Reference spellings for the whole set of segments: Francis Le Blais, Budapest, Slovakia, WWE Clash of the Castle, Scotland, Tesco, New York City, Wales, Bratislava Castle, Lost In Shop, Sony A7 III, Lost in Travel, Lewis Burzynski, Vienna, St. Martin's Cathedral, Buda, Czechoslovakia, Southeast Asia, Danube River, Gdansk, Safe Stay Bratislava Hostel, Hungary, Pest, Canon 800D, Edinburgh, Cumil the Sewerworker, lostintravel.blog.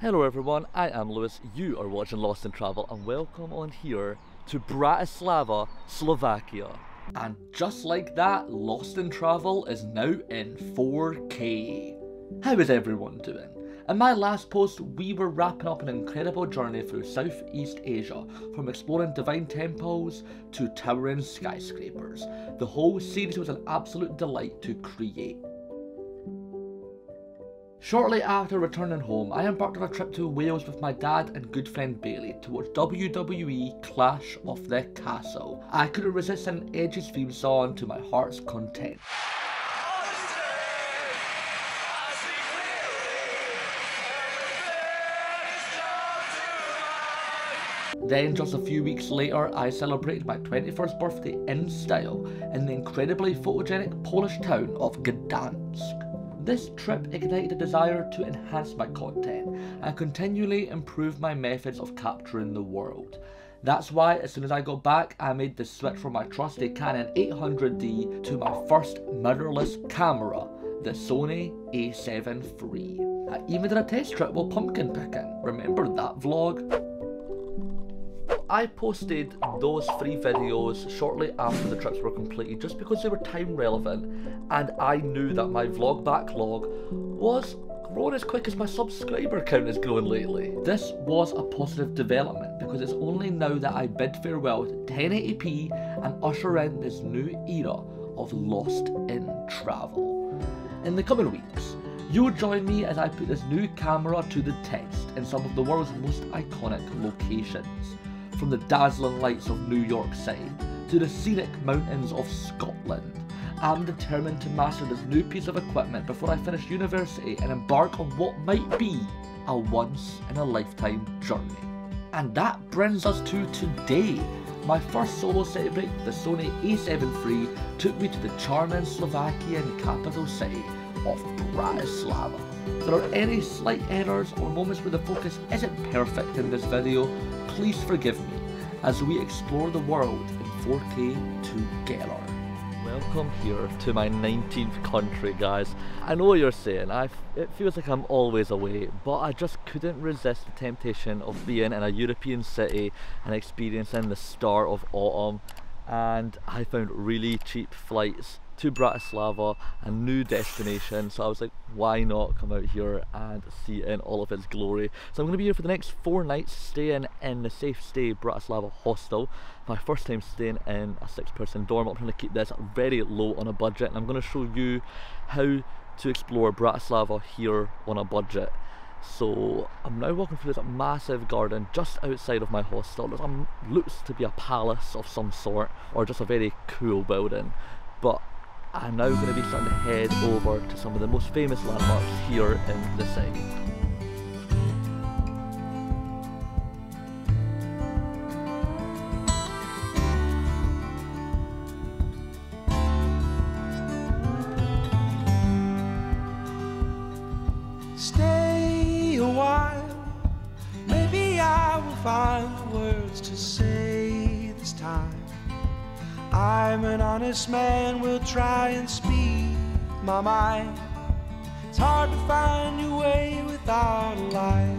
Hello everyone, I am Lewis, you are watching Lost in Travel and welcome on here to Bratislava, Slovakia. And just like that, Lost in Travel is now in 4K. How is everyone doing? In my last post, we were wrapping up an incredible journey through Southeast Asia, from exploring divine temples to towering skyscrapers. The whole series was an absolute delight to create. Shortly after returning home, I embarked on a trip to Wales with my dad and good friend Bailey to watch WWE Clash of the Castle. I couldn't resist an Edge's theme song to my heart's content. Then, just a few weeks later, I celebrated my 21st birthday in style in the incredibly photogenic Polish town of Gdansk. This trip ignited a desire to enhance my content and continually improve my methods of capturing the world. That's why as soon as I got back, I made the switch from my trusty Canon 800D to my first mirrorless camera, the Sony A7 III. I even did a test trip while pumpkin picking. Remember that vlog? I posted those three videos shortly after the trips were completed just because they were time relevant, and I knew that my vlog backlog was growing as quick as my subscriber count has grown lately. This was a positive development because it's only now that I bid farewell to 1080p and usher in this new era of Lost in Travel. In the coming weeks, you'll join me as I put this new camera to the test in some of the world's most iconic locations. From the dazzling lights of New York City to the scenic mountains of Scotland. I'm determined to master this new piece of equipment before I finish university and embark on what might be a once-in-a-lifetime journey. And that brings us to today. My first solo city break with the Sony A7 III took me to the charming Slovakian capital city of Bratislava. If there are any slight errors or moments where the focus isn't perfect in this video, please forgive me as we explore the world in 4K together. Welcome here to my 19th country, guys. I know what you're saying, it feels like I'm always away, but I just couldn't resist the temptation of being in a European city and experiencing the start of autumn, and I found really cheap flights to Bratislava, a new destination, so I was like, why not come out here and see it in all of its glory. So I'm going to be here for the next 4 nights, staying in the Safe Stay Bratislava Hostel. My first time staying in a 6-person dorm. I'm trying to keep this very low on a budget, and I'm going to show you how to explore Bratislava here on a budget. So I'm now walking through this massive garden just outside of my hostel. It looks to be a palace of some sort, or just a very cool building, but I'm now going to be starting to head over to some of the most famous landmarks here in the city. Stay a while, maybe I will find words to say this time. I'm an honest man, will try and speak my mind. It's hard to find your way without a lie.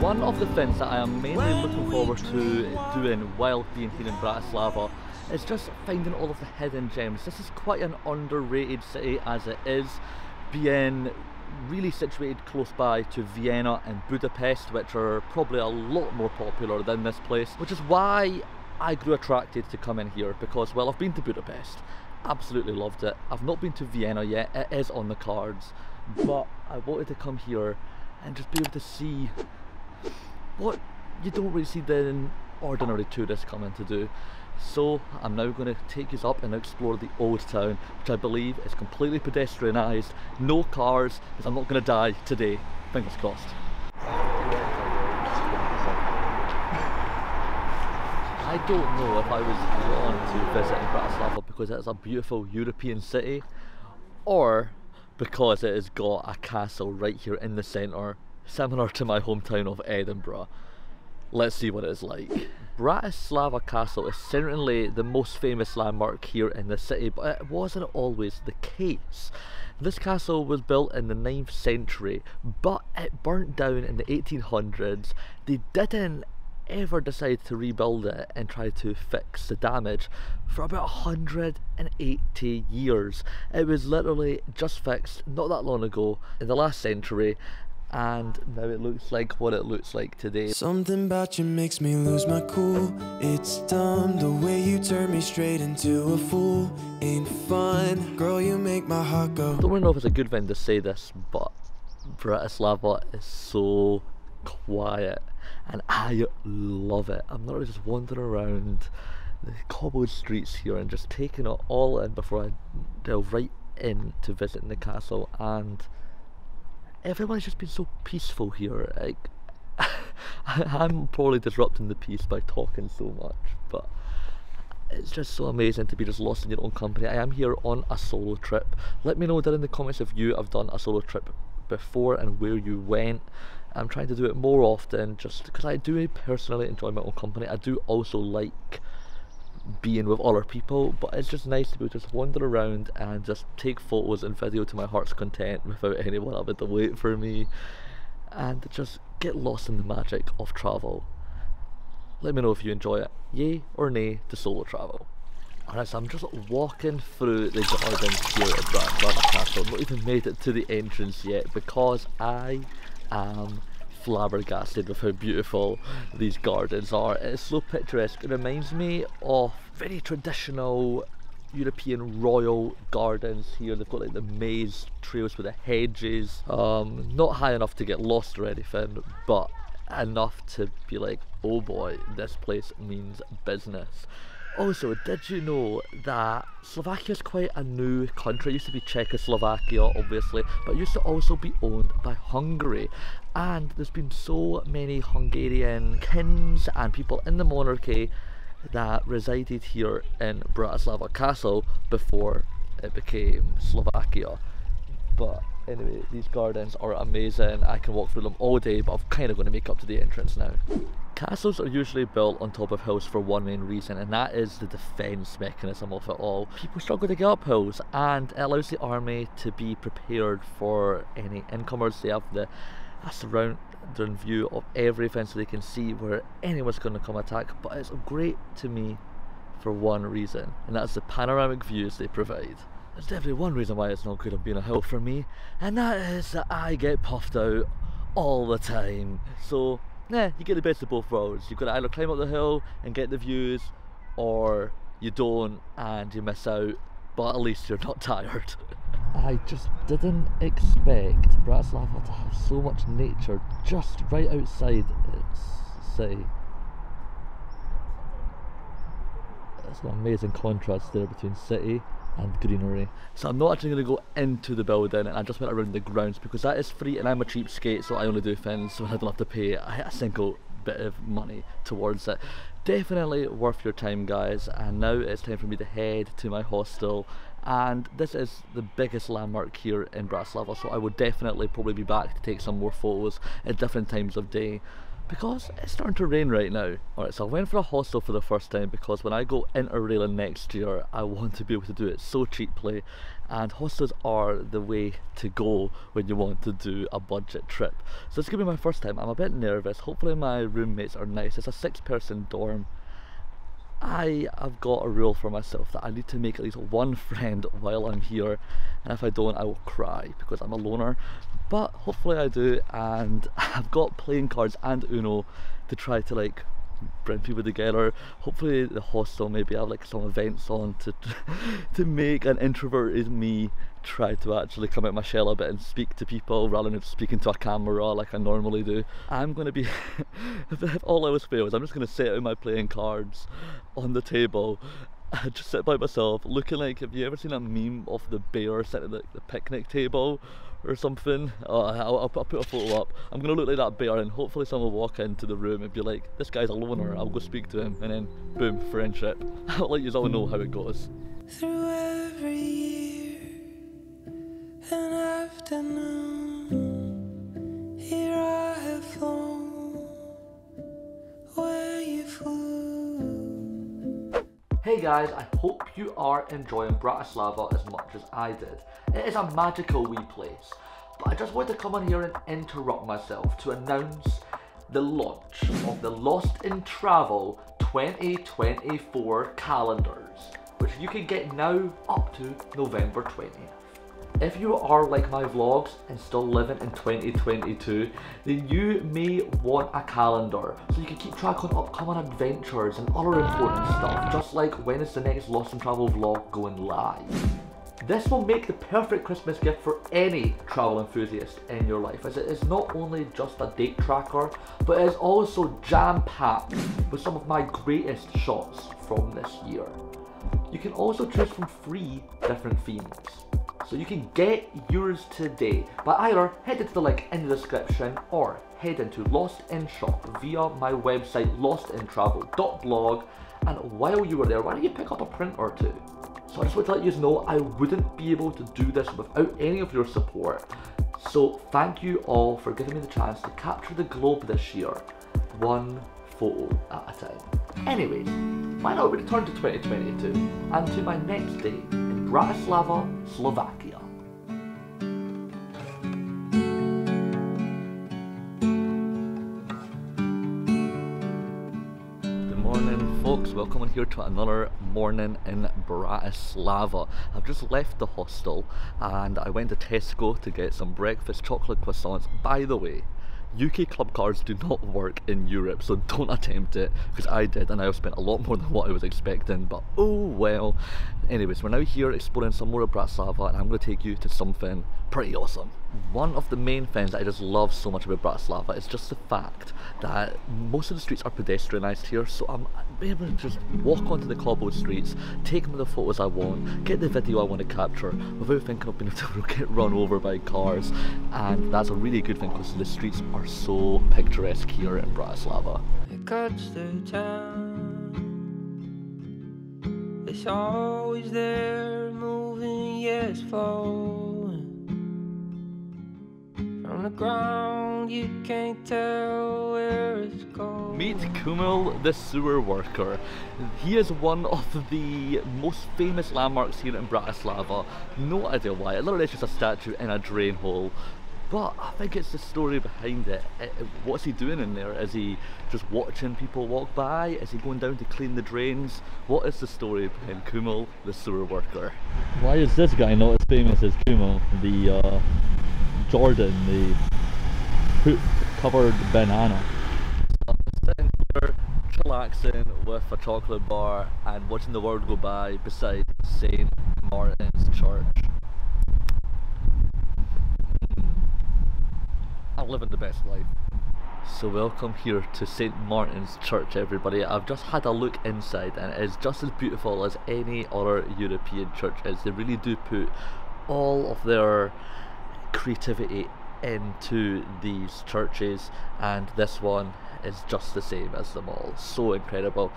One of the things that I am mainly looking forward to doing while being here in Bratislava is just finding all of the hidden gems. This is quite an underrated city as it is, being really situated close by to Vienna and Budapest, which are probably a lot more popular than this place, which is why I grew attracted to come in here because, well, I've been to Budapest, absolutely loved it. I've not been to Vienna yet, it is on the cards, but I wanted to come here and just be able to see what you don't really see the ordinary tourists coming to do. So I'm now going to take you up and explore the old town, which I believe is completely pedestrianised, no cars, because I'm not going to die today, fingers crossed. I don't know if I was drawn to visiting Bratislava because it's a beautiful European city, or because it has got a castle right here in the centre, similar to my hometown of Edinburgh. Let's see what it is like. Bratislava Castle is certainly the most famous landmark here in the city, but it wasn't always the case. This castle was built in the 9th century, but it burnt down in the 1800s. They didn't ever decide to rebuild it and try to fix the damage for about 180 years. It was literally just fixed not that long ago in the last century, and now it looks like what it looks like today. Something about you makes me lose my cool. It's dumb the way you turn me straight into a fool. Ain't fun, girl, you make my heart go. I don't know if it's a good thing to say this, but Bratislava is so quiet and I love it. I'm literally just wandering around the cobbled streets here and just taking it all in before I delve right into visiting the castle. And everyone's just been so peaceful here. Like, I'm probably disrupting the peace by talking so much, but it's just so amazing to be just lost in your own company. I am here on a solo trip. Let me know down in the comments if you have done a solo trip before and where you went. I'm trying to do it more often just because I do personally enjoy my own company. I do also like being with other people, but it's just nice to be able to just wander around and just take photos and video to my heart's content without anyone having to wait for me, and just get lost in the magic of travel. Let me know if you enjoy it, yay or nay to solo travel. Alright, so I'm just walking through the gardens here at Bratislava Castle. I've not even made it to the entrance yet because I am flabbergasted with how beautiful these gardens are. It's so picturesque. It reminds me of very traditional European royal gardens here. They've got like the maze trails with the hedges, not high enough to get lost or anything, but enough to be like, oh boy, this place means business. Also, did you know that Slovakia is quite a new country? It used to be Czechoslovakia, obviously, but it used to also be owned by Hungary. And there's been so many Hungarian kings and people in the monarchy that resided here in Bratislava Castle before it became Slovakia. But anyway, these gardens are amazing. I can walk through them all day, but I'm kind of going to make up to the entrance now. Castles are usually built on top of hills for one main reason, and that is the defence mechanism of it all. People struggle to get up hills, and it allows the army to be prepared for any incomers. They have a surrounding view of everything, so they can see where anyone's going to come attack. But it's great to me for one reason, and that's the panoramic views they provide. There's definitely one reason why it's not good on being a hill for me, and that is that I get puffed out all the time. So, nah, you get the best of both worlds. You've got to either climb up the hill and get the views, or you don't and you miss out, but at least you're not tired. I just didn't expect Bratislava to have so much nature just right outside its city. That's an amazing contrast there between city and greenery. So I'm not actually going to go into the building, and I just went around the grounds because that is free and I'm a cheapskate, so I only do things when I don't have to pay a single bit of money towards it. Definitely worth your time, guys. And now it's time for me to head to my hostel, and this is the biggest landmark here in Bratislava, so I will definitely probably be back to take some more photos at different times of day, because it's starting to rain right now. Alright, so I went for a hostel for the first time because when I go interrailing next year, I want to be able to do it so cheaply, and hostels are the way to go when you want to do a budget trip. So it's going to be my first time. I'm a bit nervous. Hopefully my roommates are nice. It's a 6-person dorm. I have got a rule for myself that I need to make at least one friend while I'm here, and if I don't, I will cry because I'm a loner. But hopefully I do, and I've got playing cards and Uno to try to like bring people together. Hopefully the hostel maybe have like some events on to make an introverted me try to actually come out my shell a bit and speak to people rather than speaking to a camera like I normally do. I'm going to be, if all else fails, I'm just going to set out my playing cards on the table. I just sit by myself looking like, have you ever seen a meme of the bear sitting at the picnic table or something? Oh, I'll put a photo up. I'm going to look like that bear, and hopefully someone will walk into the room and be like, this guy's a loner, I'll go speak to him, and then boom, friendship. I'll let you all know how it goes. Through every year and afternoon, here I have flown where you flew. Hey guys, I hope you are enjoying Bratislava as much as I did. It is a magical wee place, but I just wanted to come on here and interrupt myself to announce the launch of the Lost in Travel 2024 calendars, which you can get now up to November 20th. If you are like my vlogs and still living in 2022, then you may want a calendar so you can keep track on upcoming adventures and other important stuff, just like when is the next Lost in Travel vlog going live. This will make the perfect Christmas gift for any travel enthusiast in your life, as it is not only just a date tracker, but it is also jam-packed with some of my greatest shots from this year. You can also choose from 3 different themes. So you can get yours today by either heading to the link in the description or heading to Lost In Shop via my website lostintravel.blog, and while you were there, why don't you pick up a print or two? So I just want to let you know I wouldn't be able to do this without any of your support. So thank you all for giving me the chance to capture the globe this year, one photo at a time. Anyways, why not we return to 2022 and to my next day in Bratislava, Slovakia. Folks, welcome on here to another morning in Bratislava. I've just left the hostel and I went to Tesco to get some breakfast chocolate croissants. By the way, UK club cards do not work in Europe, so don't attempt it, because I did and I spent a lot more than what I was expecting, but oh well. Anyways, we're now here exploring some more of Bratislava and I'm going to take you to something pretty awesome. One of the main things that I just love so much about Bratislava is just the fact that most of the streets are pedestrianised here, so I'm able to just walk onto the cobbled streets, take the photos I want, get the video I want to capture without thinking of being able to get run over by cars, and that's a really good thing because the streets are so picturesque here in Bratislava. It cuts through town. It's always there, moving, yes, falling. From the ground you can't tell where it's going. Meet Cumil the sewer worker. He is one of the most famous landmarks here in Bratislava. No idea why, it literally is just a statue in a drain hole. But I think it's the story behind it. What's he doing in there? Is he just watching people walk by? Is he going down to clean the drains? What is the story behind Cumil, the sewer worker? Why is this guy not as famous as Cumil, the Jordan, the poop-covered banana? I'm sitting here chillaxing with a chocolate bar and watching the world go by beside St. Martin's Church. I'm living the best life. So welcome here to St. Martin's Church, everybody. I've just had a look inside and it is just as beautiful as any other European church is. They really do put all of their creativity into these churches, and this one is just the same as them all. So incredible.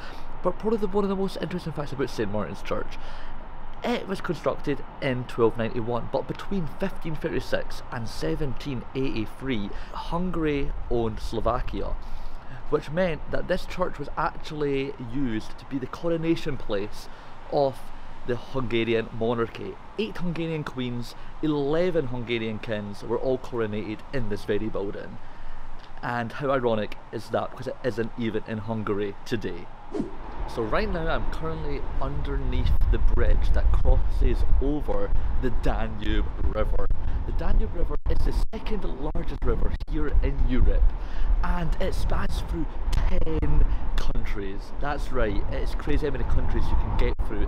But probably one of the most interesting facts about St. Martin's Church: it was constructed in 1291, but between 1536 and 1783, Hungary owned Slovakia, which meant that this church was actually used to be the coronation place of the Hungarian monarchy. 8 Hungarian queens, 11 Hungarian kings were all coronated in this very building. And how ironic is that, because it isn't even in Hungary today. So right now I'm currently underneath the bridge that crosses over the Danube River. The Danube River is the 2nd largest river here in Europe, and it spans through 10 countries. That's right, it's crazy how many countries you can get through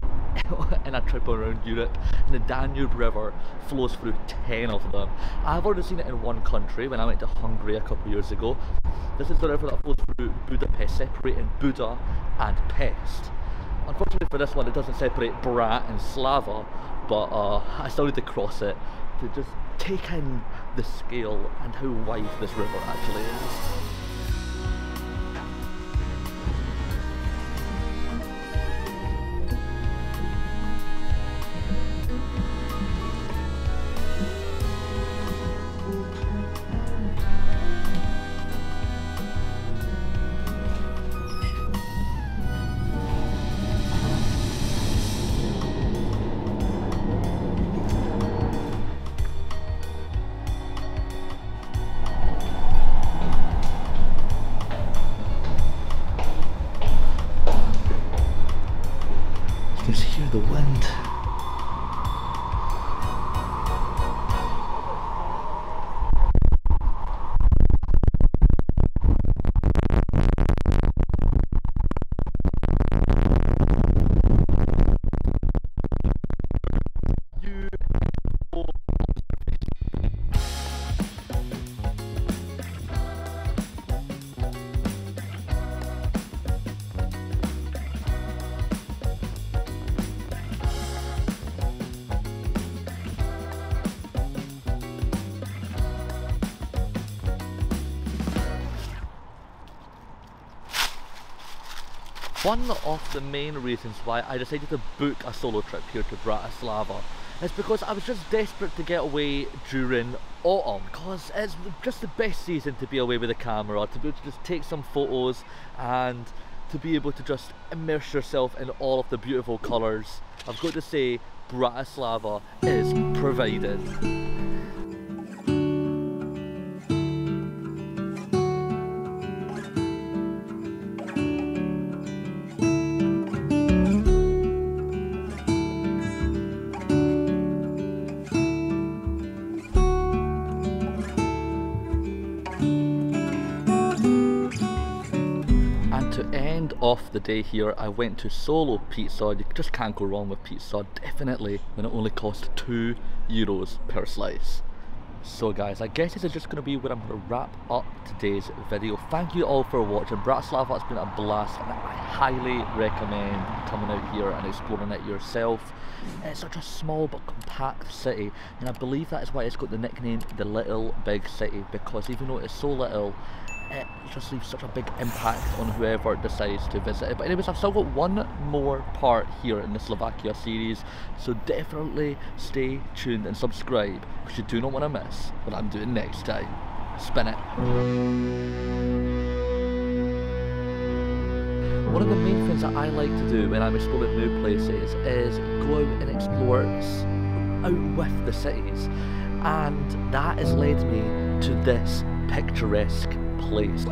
in a trip around Europe, and the Danube River flows through 10 of them. I've already seen it in one country when I went to Hungary a couple of years ago. This is the river that flows through Budapest, separating Buda and Pest. Unfortunately for this one, it doesn't separate Brat and Slava, but I still need to cross it to just take in the scale and how wide this river actually is. One of the main reasons why I decided to book a solo trip here to Bratislava is because I was just desperate to get away during autumn, because it's just the best season to be away with a camera, to be able to just take some photos and to be able to just immerse yourself in all of the beautiful colours. I've got to say, Bratislava is provided. Off the day here, I went to Solo Pizza. You just can't go wrong with pizza, definitely, when it only cost €2 per slice. So guys, I guess this is just going to be where I'm going to wrap up today's video. Thank you all for watching. Bratislava has been a blast and I highly recommend coming out here and exploring it yourself. It's such a small but compact city, and I believe that is why it's got the nickname the Little Big City, because even though it's so little, it just leaves such a big impact on whoever decides to visit it. But anyways, I've still got one more part here in the Slovakia series, so definitely stay tuned and subscribe, because you do not want to miss what I'm doing next time. Spin it. One of the main things that I like to do when I'm exploring new places is go out and explore out with the cities, and that has led me to this picturesque place.